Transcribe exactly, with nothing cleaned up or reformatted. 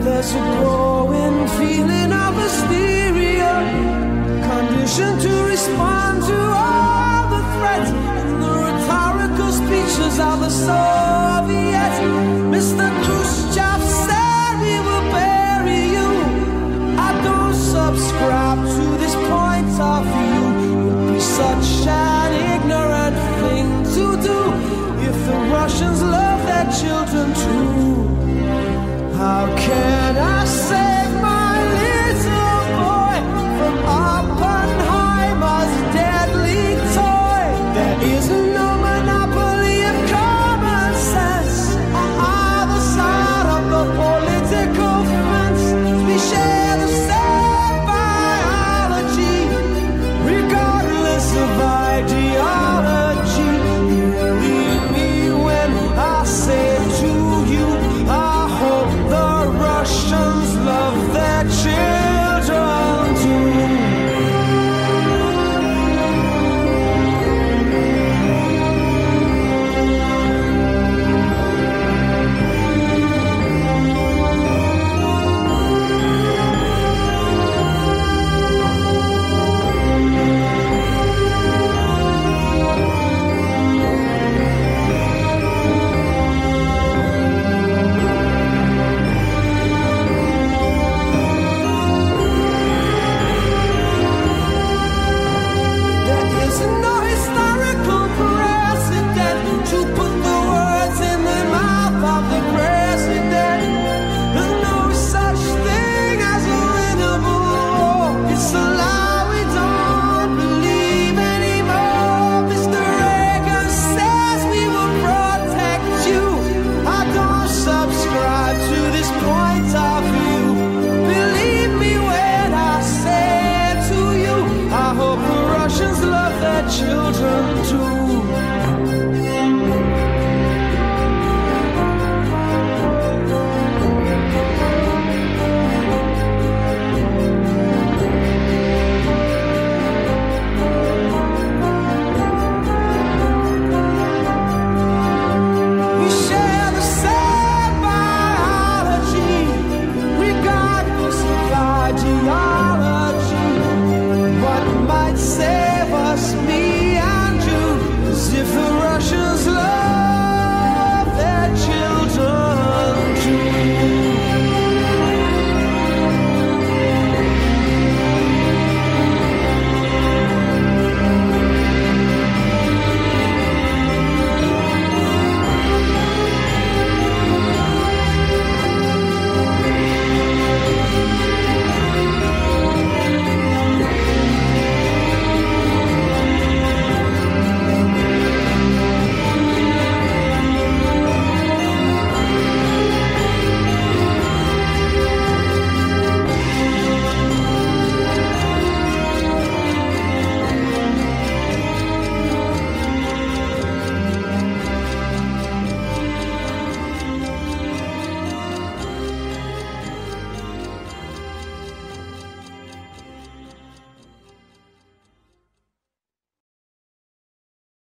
There's a growing feeling of hysteria, conditioned to respond to all the threats and the rhetorical speeches of the Soviets. Mister Khrushchev said we will bury you. I don't subscribe to this point of view. It would be such an ignorant thing to do if the Russians love their children too. How can I say?